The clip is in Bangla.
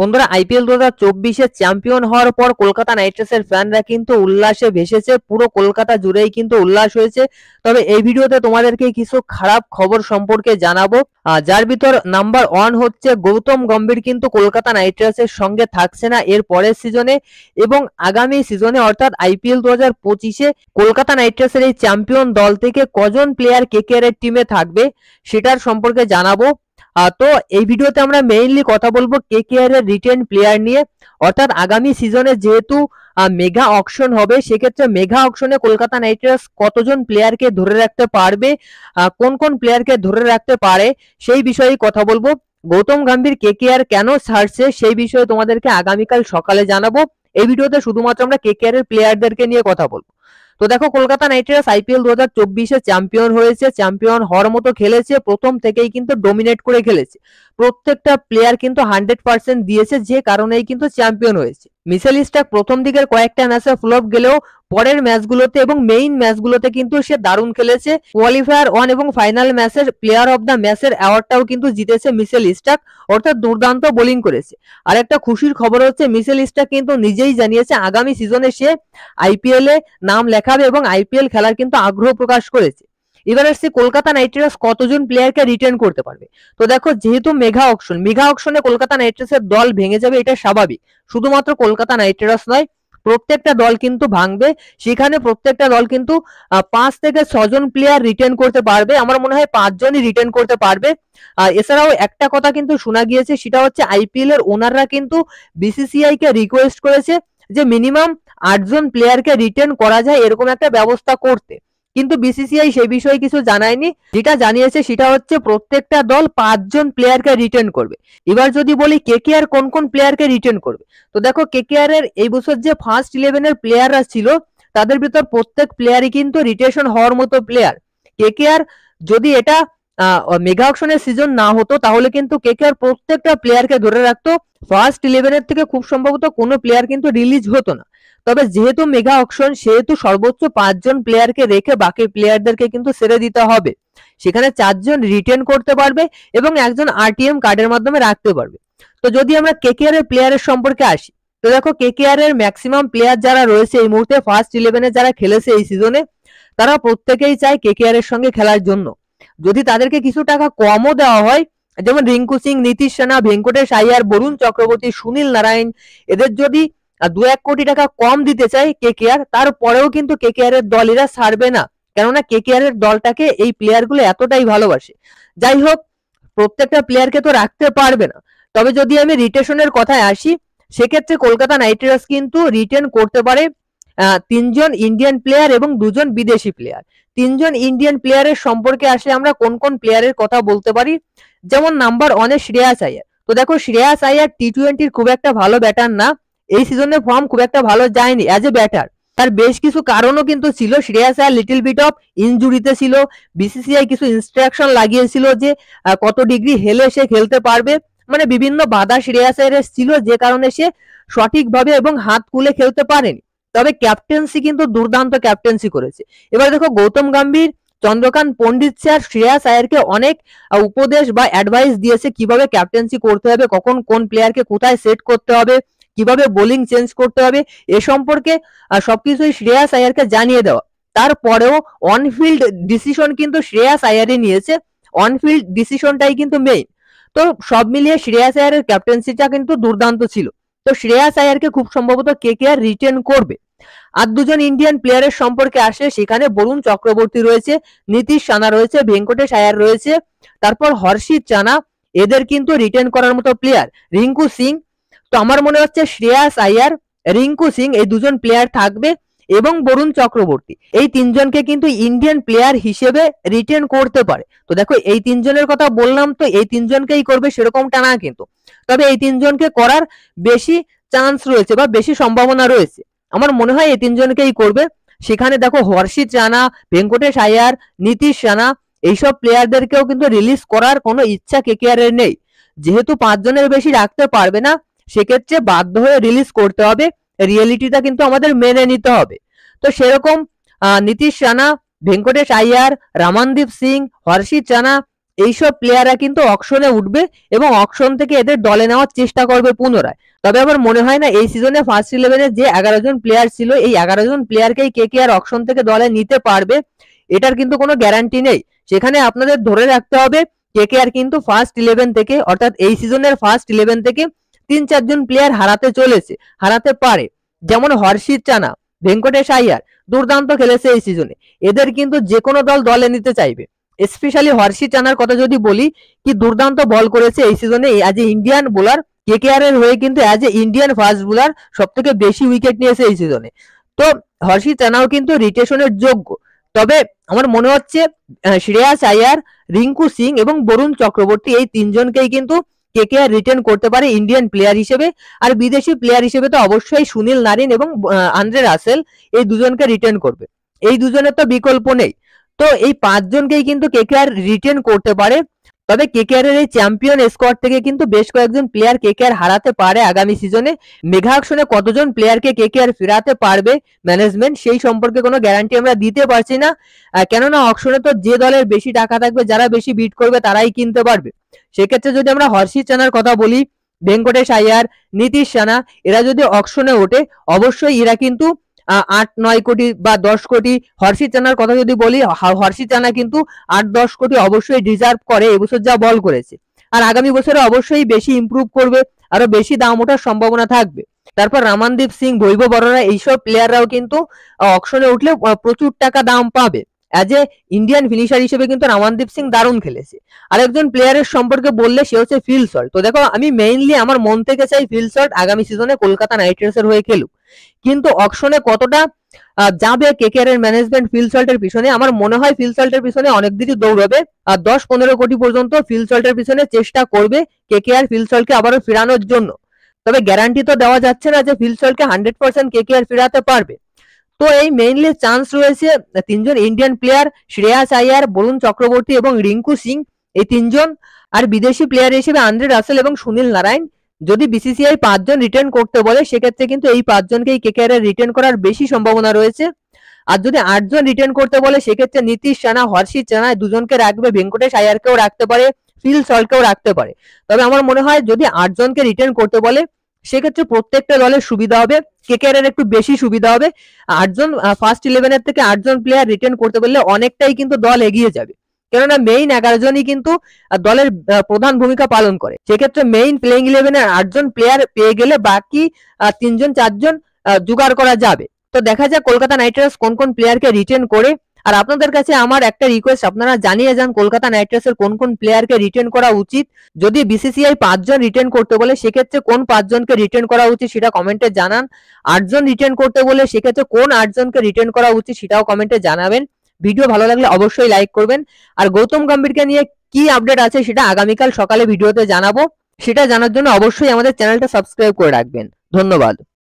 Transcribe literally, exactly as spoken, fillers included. বন্ধুরা, আইপিএল দু হাজার চব্বিশে চ্যাম্পিয়ন হওয়ার পর কলকাতা নাইট রাইডার্সের ফ্যানরা কিন্তু উল্লাসে ভেসেছে, পুরো কলকাতা জুড়েই কিন্তু উল্লাস হয়েছে। তবে এই ভিডিওতে তোমাদেরকে কিছু খারাপ খবর সম্পর্কে জানাবো, যার ভিতর নাম্বার ওয়ান হচ্ছে গৌতম গম্ভীর কিন্তু কলকাতা নাইট রাইডার্সের সঙ্গে থাকছে না এর পরের সিজনে, এবং আগামী সিজনে অর্থাৎ আইপিএল দু হাজার পঁচিশে কলকাতা নাইট রাইডার্সের এই চ্যাম্পিয়ন দল থেকে কজন প্লেয়ার কেকেআর এর টিমে থাকবে সেটার সম্পর্কে জানাবো। তো এই ভিডিওতে আমরা মেইনলি কথা বলবো কেকেআর এর রিটেন প্লেয়ার নিয়ে, অর্থাৎ আগামী সিজনে যেহেতু মেগা অকশন হবে সেক্ষেত্রে মেগা অকশনে কলকাতা নাইট রাইডার্স কতজন প্লেয়ারকে ধরে রাখতে পারবে, কোন কোন প্লেয়ারকে ধরে রাখতে পারে সেই বিষয়ে কথা বলবো। গৌতম গম্ভীর কেকেআর কেন ছাড়ছে সেই বিষয়ে তোমাদেরকে আগামীকাল সকালে জানাবো। এই ভিডিওতে শুধুমাত্র আমরা কেকেআর এর প্লেয়ারদেরকে নিয়ে কথা বলবো। তো দেখো, কলকাতা নাইট রাইডার্স আইপিএল দু হাজার চব্বিশে চ্যাম্পিয়ন হয়েছে, চ্যাম্পিয়ন হওয়ার মতো খেলেছে, প্রথম থেকেই কিন্তু ডোমিনেট করে খেলেছে, প্রত্যেকটা প্লেয়ার কিন্তু হান্ড্রেড পার্সেন্ট দিয়েছে, যে কারণেই কিন্তু চ্যাম্পিয়ন হয়েছে। মিচেল স্টার্ক প্রথম দিকের কয়েকটা ম্যাচে ফ্লপ গেলেও পরের ম্যাচগুলোতে এবং মেইন ম্যাচগুলোতে কিন্তু সে দারুণ খেলেছে। কোয়ালিফায়ার ওয়ান এবং ফাইনাল ম্যাচের প্লেয়ার অব দ্য ম্যাচের অ্যাওয়ার্ডটাও কিন্তু জিতেছে মিচেল স্টার্ক, অর্থাৎ দুর্দান্ত বোলিং করেছে। আর একটা খুশির খবর হচ্ছে মিচেল স্টার্ক কিন্তু নিজেই জানিয়েছে আগামী সিজনে সে আইপিএল এ নাম লেখাবে এবং আইপিএল খেলার কিন্তু আগ্রহ প্রকাশ করেছে। এবার আসছে কলকাতা নাইট রাইডার্স কতজন প্লেয়ারকে রিটেন করতে পারবে। তো দেখো, যেহেতু মেগা অকশন, মেগা অকশনে কলকাতা নাইট রাইডার্সের দল ভেঙে যাবে এটা স্বাভাবিক। শুধুমাত্র কলকাতা নাইট রাইডার্স নয়, প্রত্যেকটা দল কিন্তু ভাঙবে। সেখানে প্রত্যেকটা দল কিন্তু পাঁচ থেকে ছজন প্লেয়ার রিটেন করতে পারবে, আমার মনে হয় পাঁচজনই রিটেন করতে পারবে। আর এছাড়াও একটা কথা কিন্তু শোনা গিয়েছে, সেটা হচ্ছে আইপিএল এর ওনাররা কিন্তু বিসিসিআই কে রিকোয়েস্ট করেছে যে মিনিমাম আটজন প্লেয়ারকে রিটেন করা যায় এরকম একটা ব্যবস্থা করতে, কিন্তু বিসিসিআই সেই বিষয়ে কিছু জানায়নি। যেটা জানিয়েছে সেটা হচ্ছে প্রত্যেকটা দল পাঁচজন প্লেয়ারকে রিটেন করবে। এবার যদি বলি কেকেআর কোন কোন প্লেয়ারকে রিটেন করবে, তো দেখো কেকেআর এর এই বছর যে ফার্স্ট ইলেভেনের প্লেয়াররা ছিল তাদের ভিতর প্রত্যেক প্লেয়ারই কিন্তু রিটেশন হওয়ার মতো প্লেয়ার। কেকেআর যদি এটা মেগা অকশনের সিজন না হতো তাহলে কিন্তু কেকেআর প্রত্যেকটা প্লেয়ারকে ধরে রাখতো, ফার্স্ট ইলেভেনের থেকে খুব সম্ভবত কোনো প্লেয়ার কিন্তু রিলিজ হতো না। তবে যেহেতু মেগা অকশন সেহেতু সর্বোচ্চ পাঁচজন প্লেয়ারকে রেখে বাকি প্লেয়ারদেরকে কিন্তু ছেড়ে দিতে হবে। সেখানে চারজন রিটেন করতে পারবে এবং একজন আরটিএম কার্ডের মাধ্যমে রাখতে পারবে। তো যদি আমরা কেকেআর এর প্লেয়ারের সম্পর্কে আসি, তো দেখো কেকেআর এর ম্যাক্সিমাম প্লেয়ার যারা রয়েছে এই মুহূর্তে ফার্স্ট ইলেভেনে যারা খেলেছে এই সিজনে, তারা প্রত্যেকেই চায় কেকেআর এর সঙ্গে খেলার জন্য। যদি তাদেরকে কিছু টাকা কমও দেওয়া হয়, যেমন রিঙ্কু সিং, নীতিশ রানা, ভেঙ্কটেশ আইয়ার, বরুণ চক্রবর্তী, সুনীল নারায়ণ, এদের যদি দু এক কোটি টাকা কম দিতে চায় কেকেআর, তারপরেও কিন্তু কেকেআর এর দল এরা ছাড়বে না, কেননা কেকেআর এর দলটাকে এই প্লেয়ারগুলো এতটাই ভালোবাসে। যাই হোক, প্রত্যেকটা প্লেয়ারকে তো রাখতে পারবে না। তবে যদি আমি রিটেশনের কথায় আসি, সেক্ষেত্রে কলকাতা নাইট রাইডার্স কিন্তু রিটেন করতে পারে তিনজন ইন্ডিয়ান প্লেয়ার এবং দুজন বিদেশি প্লেয়ার। তিনজন ইন্ডিয়ান প্লেয়ারের সম্পর্কে আসলে আমরা কোন কোন প্লেয়ারের কথা বলতে পারি, যেমন নাম্বার ওয়ানে শ্রেয়াস আইয়ার। তো দেখো, শ্রেয়াস আইয়ার টি টোয়েন্টির খুব একটা ভালো ব্যাটার না, এই সিজনে ফর্ম খুব একটা ভালো যায়নি অ্যাজ এ ব্যাটার। তার বেশ কিছু কারণও কিন্তু ছিল। Shreyas Iyer little bit of ইনজুরিতে ছিল, বিসিসিআই কিছু ইনস্ট্রাকশন লাগিয়েছিল যে কত ডিগ্রি হেলে সে খেলতে পারবে, মানে বিভিন্ন বাধা শ্রেয়াস আইয়ারের ছিল, যে কারণে সে সঠিকভাবে এবং হাত খুলে খেলতে পারেনি। তবে ক্যাপ্টেন্সি কিন্তু দুর্দান্ত ক্যাপ্টেন্সি করেছে। এবার দেখো, গৌতম গম্ভীর, চন্দ্রকান্ত পণ্ডিত স্যার শ্রেয়াস আইয়ারকে অনেক উপদেশ বা অ্যাডভাইস দিয়েছে কিভাবে ক্যাপ্টেন্সি করতে হবে, কখন কোন প্লেয়ারকে কোথায় সেট করতে হবে, কিভাবে বোলিং চেঞ্জ করতে হবে, এ সম্পর্কে সবকিছুই শ্রেয়াস আইয়ারকে জানিয়ে দেওয়া। তারপরেও অনফিল্ড ডিসিশন কিন্তু শ্রেয়াস আইয়ারই নিয়েছে, অনফিল্ড ডিসিশনটাই কিন্তু মেইন। তো সব মিলিয়ে শ্রেয়াস আইয়ারের ক্যাপ্টেন্সিটা কিন্তু দুর্দান্ত ছিল। তো শ্রেয়াস আইয়ারকে খুব সম্ভবত কেকেআর রিটেন করবে। আর দুজন ইন্ডিয়ান প্লেয়ারের সম্পর্কে আসে, সেখানে বরুণ চক্রবর্তী রয়েছে, নীতিশ রানা রয়েছে, ভেঙ্কটেশ আইয়ার রয়েছে, তারপর হর্ষিত চানা, এদের কিন্তু রিটেন করার মতো প্লেয়ার। রিঙ্কু সিং, তো আমার মনে হচ্ছে শ্রেয়াস আইয়ার, রিঙ্কু সিং এই দুজন প্লেয়ার থাকবে এবং বরুণ চক্রবর্তী, এই তিনজনকে কিন্তু ইন্ডিয়ান প্লেয়ার হিসেবে রিটেন করতে পারে। তো দেখো, এই তিনজনের কথা বললাম, তো এই তিনজনকেই করবে সেরকমটা না কিন্তু, তবে এই তিনজনকে করার বেশি চান্স রয়েছে বা বেশি সম্ভাবনা রয়েছে, আমার মনে হয় এই তিনজনকেই করবে। সেখানে দেখো, হর্ষিত রানা, ভেঙ্কটেশ আইয়ার, নীতিশ রানা, এইসব প্লেয়ারদেরকেও কিন্তু রিলিজ করার কোনো ইচ্ছা কেকেআর এর নেই। যেহেতু পাঁচজনের বেশি রাখতে পারবে না, সেক্ষেত্রে বাধ্য হয়ে রিলিজ করতে হবে, রিয়েলিটিটা কিন্তু আমাদের মেনে নিতে হবে। তো সেরকম নীতিশ রানা, ভেঙ্কটেশ আইয়ার, রামানদীপ সিং, হর্ষিত রানা, এইসব প্লেয়াররা কিন্তু অকশনে উঠবে এবং অকশন থেকে এদের দলে নেওয়ার চেষ্টা করবে পুনরায়। তবে আমার মনে হয় না এই সিজনে ফার্স্ট ইলেভেনের যে এগারো জন প্লেয়ার ছিল এই এগারো জন প্লেয়ারকেই কেকেআর অকশন থেকে দলে নিতে পারবে, এটার কিন্তু কোনো গ্যারান্টি নেই। সেখানে আপনাদের ধরে রাখতে হবে কেকেআর কিন্তু ফার্স্ট ইলেভেন থেকে অর্থাৎ এই সিজনের ফার্স্ট ইলেভেন থেকে তিন চারজন প্লেয়ার হারাতে চলেছে, হারাতে পারে। যেমন হর্ষিত চানা, ভেঙ্কটেশ আইয়ার দুর্দান্ত খেলেছে এই সিজনে, এদের কিন্তু যে কোনো দল দলে নিতে চাইবে। স্পেশালি হর্ষিত চানার কথা যদি বলি, কি দুর্দান্ত বল করেছে এই সিজনে as a Indian bowler, KKR এর হয়ে কিন্তু as a Indian fast bowler সব থেকে বেশি উইকেট নিয়েছে এই সিজনে। তো হর্ষিত চানাও কিন্তু রিটেশনের যোগ্য। তবে আমার মনে হচ্ছে শ্রেয়াস আইয়ার, রিঙ্কু সিং এবং বরুণ চক্রবর্তী এই তিনজনকেই কিন্তু কেকেআর রিটেন করতে পারে ইন্ডিয়ান প্লেয়ার হিসেবে। আর বিদেশি প্লেয়ার হিসেবে তো অবশ্যই সুনীল নারিন এবং আন্দ্রে রাসেল এই দুজনকে রিটেন করবে, এই দুজনের তো বিকল্প নেই। তো এই পাঁচজনকেই কিন্তু কেকেআর রিটেন করতে পারে। তবে কেকেআর এর এই চ্যাম্পিয়ন স্কোয়াড থেকে কিন্তু বেশ কয়েকজন প্লেয়ার কেকেআর হারাতে পারে আগামী সিজনে। মেঘা অকশনে কতজন প্লেয়ারকে কেকেআর ফেরাতে পারবে ম্যানেজমেন্ট সেই সম্পর্কে কোনো গ্যারান্টি আমরা দিতে পারছি না, কেননা অকশনে তো যে দলের বেশি টাকা থাকবে, যারা বেশি বিট করবে তারাই কিনতে পারবে। সেক্ষেত্রে যদি আমরা হর্ষিত চানার কথা বলি, ভেঙ্কটেশ আইয়ার, নীতিশ রানা, এরা যদি অকশনে ওঠে অবশ্যই এরা কিন্তু আট নয় কোটি বা দশ কোটি, হর্ষিত চানার কথা যদি বলি, হর্ষিত চানা কিন্তু আট দশ কোটি অবশ্যই ডিজার্ভ করে এবছর যা বল করেছে। আর আগামী বছরে অবশ্যই বেশি ইম্প্রুভ করবে, আরো বেশি দাম ওঠার সম্ভাবনা থাকবে। তারপর রামানদীপ সিং, বৈভব বরোরা, এইসব প্লেয়াররাও কিন্তু অকশনে উঠলে প্রচুর টাকা দাম পাবে। অ্যাজ এ ইন্ডিয়ান ফিনিশার হিসেবে কিন্তু রামানদীপ সিং দারুণ খেলেছে। আরেকজন প্লেয়ারের সম্পর্কে বললে সে হচ্ছে ফিল সল্ট। তো দেখো, আমি মেইনলি আমার মন থেকে চাই ফিল সল্ট আগামী সিজনে কলকাতা নাইট রাইডার্সের হয়ে খেলুক, কিন্তু অকশনে কতটা যাবে কেকেআর এর ম্যানেজমেন্ট ফিল সল্টের পিছনে, আমার মনে হয় ফিল সল্টের পিছনে অনেক দিনই দৌড়াবে আর দশ পনেরো কোটি পর্যন্ত ফিল সল্টের পিছনে চেষ্টা করবে কেকেআর ফিল সল্টকে আবারও ফেরানোর জন্য। তবে গ্যারান্টি তো দেওয়া যাচ্ছে না যে ফিল সল্টকে হান্ড্রেড পার্সেন্ট কেকেআর ফেরাতে পারবে। তো এই মেইনলি চান্স রয়েছে তিনজন ইন্ডিয়ান প্লেয়ার, শ্রেয়াস আইয়ার, বরুণ চক্রবর্তী এবং রিঙ্কু সিং, এই তিনজন। আর বিদেশি প্লেয়ার হিসেবে আন্দ্রে রাসেল এবং সুনীল নারায়ণ। যদি বিসিসিআই পাঁচজন রিটেন করতে বলে সেক্ষেত্রে কিন্তু এই পাঁচজনকেই কেকেআর এর রিটেন করার বেশি সম্ভাবনা রয়েছে। আর যদি আটজন রিটেন করতে বলে সেক্ষেত্রে নীতিশ রানা, হর্ষিত রানা দুজনকে রাখবে, ভেঙ্কটেশ আইয়ারকেও রাখতে পারে, ফিল সল্টকেও রাখতে পারে। তবে আমার মনে হয় যদি আটজনকে রিটেন করতে বলে সেক্ষেত্রে প্রত্যেকটা দলের সুবিধা হবে, কেকেআর এর একটু বেশি সুবিধা হবে। আটজন ফার্স্ট ইলেভেনের থেকে আটজন প্লেয়ার রিটেন করতে পারলে অনেকটাই কিন্তু দল এগিয়ে যাবে, কেননা মেইন এগারো জনই কিন্তু দলের প্রধান ভূমিকা পালন করে। সেক্ষেত্রে মেইন প্লেইং ইলেভেনের আটজন প্লেয়ার পেয়ে গেলে বাকি তিনজন চারজন জোগাড় করা যাবে। তো দেখা যাক কলকাতা নাইট রাইডার্স কোন কোন প্লেয়ারকে রিটেন করে। আর আপনাদের কাছে আমার একটা রিকোয়েস্ট, আপনারা জানিয়ে যান কলকাতা নাইট রাইডার্সের কোন কোন প্লেয়ারকে রিটেন করা উচিত। যদি বিসিসিআই পাঁচজন রিটেন করতে বলে সেক্ষেত্রে কোন পাঁচজনকে রিটেন করা উচিত সেটা কমেন্টে জানান। আটজন রিটেন করতে বলে সেক্ষেত্রে কোন আটজনকে রিটেন করা উচিত সেটাও কমেন্টে জানাবেন। ভিডিও ভালো লাগলে অবশ্যই লাইক করবেন। আর গৌতম গম্ভীরকে নিয়ে কি আপডেট আছে সেটা আগামীকাল সকালে ভিডিওতে জানাবো, সেটা জানার জন্য অবশ্যই আমাদের চ্যানেলটা সাবস্ক্রাইব করে রাখবেন। ধন্যবাদ।